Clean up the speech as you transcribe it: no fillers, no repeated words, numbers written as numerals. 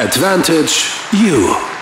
Advantage you.